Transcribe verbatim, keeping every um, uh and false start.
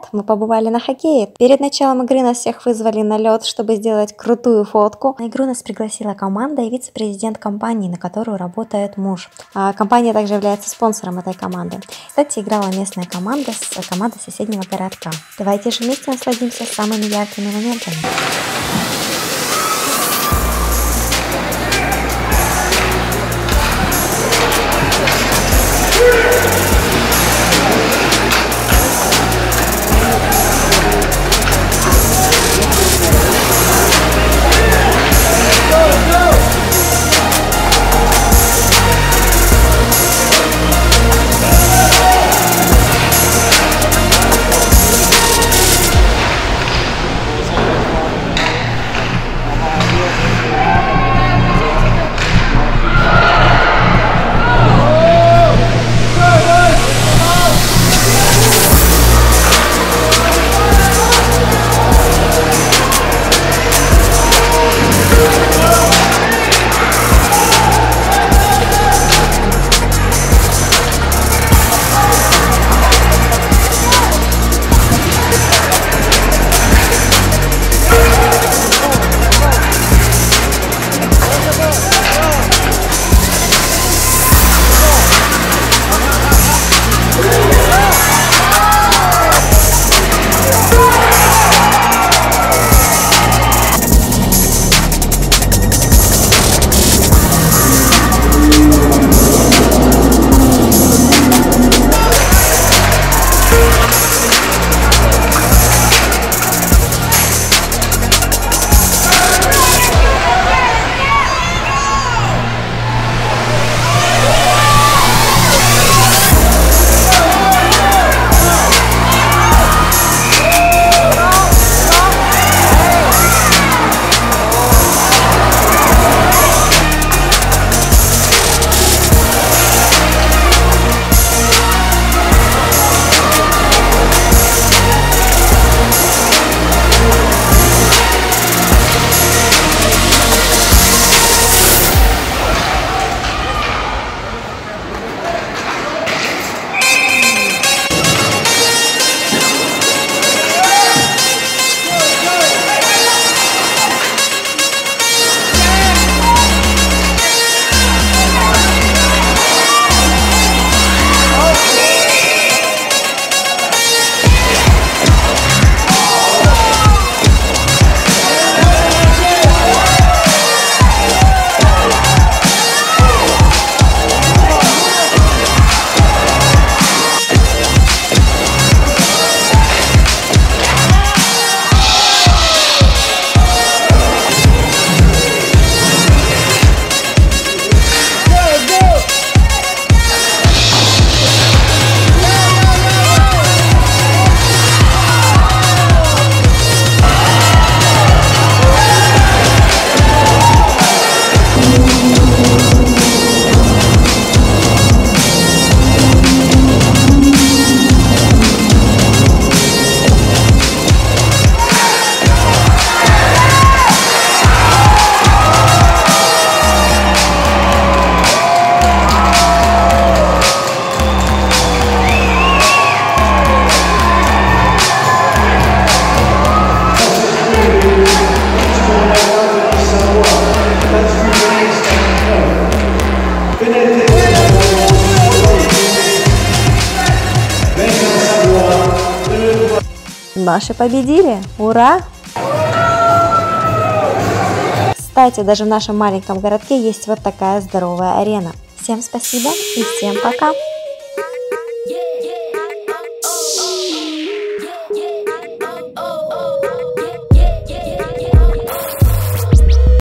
Привет! Мы побывали на хоккее. Перед началом игры нас всех вызвали на лед, чтобы сделать крутую фотку. На игру нас пригласила команда и вице-президент компании, на которую работает муж. А компания также является спонсором этой команды. Кстати, играла местная команда с командой соседнего городка. Давайте же вместе насладимся самыми яркими моментами. Наши победили! Ура! Кстати, даже в нашем маленьком городке есть вот такая здоровая арена. Всем спасибо и всем пока!